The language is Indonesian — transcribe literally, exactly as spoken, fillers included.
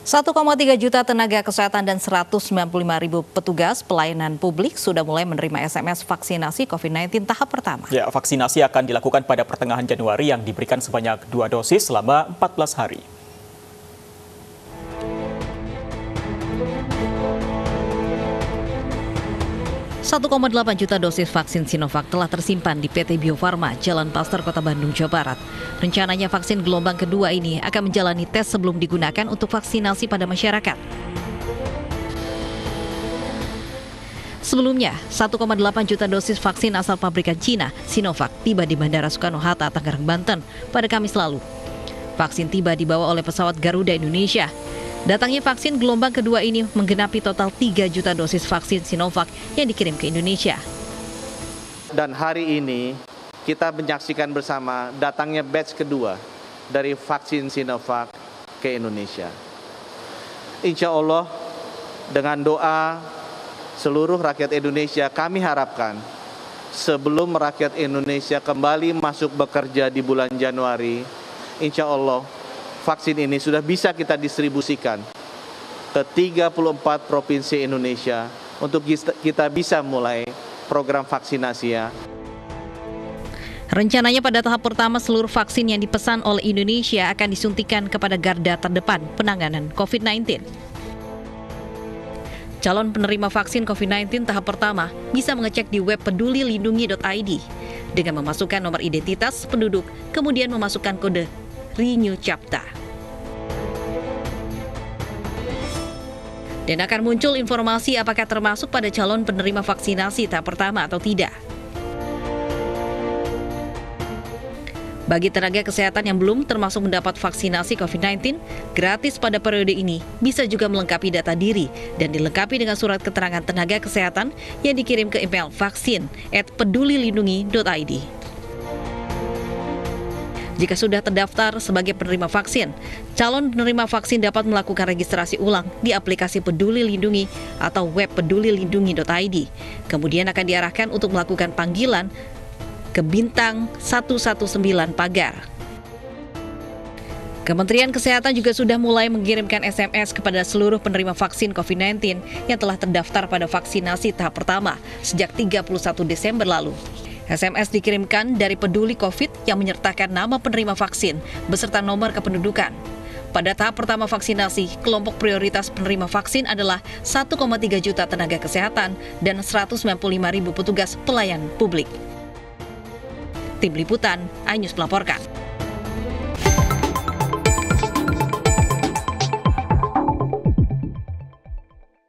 satu koma tiga juta tenaga kesehatan dan seratus sembilan puluh lima ribu petugas pelayanan publik sudah mulai menerima S M S vaksinasi covid sembilan belas tahap pertama. Ya, vaksinasi akan dilakukan pada pertengahan Januari yang diberikan sebanyak dua dosis selama empat belas hari. satu koma delapan juta dosis vaksin Sinovac telah tersimpan di P T Bio Farma, Jalan Pasteur, Kota Bandung, Jawa Barat. Rencananya vaksin gelombang kedua ini akan menjalani tes sebelum digunakan untuk vaksinasi pada masyarakat. Sebelumnya, satu koma delapan juta dosis vaksin asal pabrikan Cina, Sinovac, tiba di Bandara Soekarno-Hatta, Tangerang, Banten pada Kamis lalu. Vaksin tiba dibawa oleh pesawat Garuda Indonesia. Datangnya vaksin gelombang kedua ini menggenapi total tiga juta dosis vaksin Sinovac yang dikirim ke Indonesia. Dan hari ini kita menyaksikan bersama datangnya batch kedua dari vaksin Sinovac ke Indonesia. Insya Allah dengan doa seluruh rakyat Indonesia, kami harapkan sebelum rakyat Indonesia kembali masuk bekerja di bulan Januari, insya Allah vaksin ini sudah bisa kita distribusikan ke tiga puluh empat provinsi Indonesia untuk kita bisa mulai program vaksinasi ya. Rencananya pada tahap pertama seluruh vaksin yang dipesan oleh Indonesia akan disuntikan kepada garda terdepan penanganan covid sembilan belas. Calon penerima vaksin covid sembilan belas tahap pertama bisa mengecek di web peduli lindungi titik i d dengan memasukkan nomor identitas penduduk, kemudian memasukkan kode Renew Chapter. Dan akan muncul informasi apakah termasuk pada calon penerima vaksinasi tahap pertama atau tidak. Bagi tenaga kesehatan yang belum termasuk mendapat vaksinasi covid sembilan belas, gratis pada periode ini bisa juga melengkapi data diri dan dilengkapi dengan surat keterangan tenaga kesehatan yang dikirim ke email vaksin at pedulilindungi titik i d. Jika sudah terdaftar sebagai penerima vaksin, calon penerima vaksin dapat melakukan registrasi ulang di aplikasi Peduli Lindungi atau web peduli lindungi titik i d. Kemudian akan diarahkan untuk melakukan panggilan ke bintang satu satu sembilan pagar. Kementerian Kesehatan juga sudah mulai mengirimkan S M S kepada seluruh penerima vaksin covid sembilan belas yang telah terdaftar pada vaksinasi tahap pertama sejak tiga puluh satu Desember lalu. S M S dikirimkan dari Peduli Covid yang menyertakan nama penerima vaksin beserta nomor kependudukan. Pada tahap pertama vaksinasi, kelompok prioritas penerima vaksin adalah satu koma tiga juta tenaga kesehatan dan seratus sembilan puluh lima ribu petugas pelayan publik. Tim Liputan, iNews melaporkan.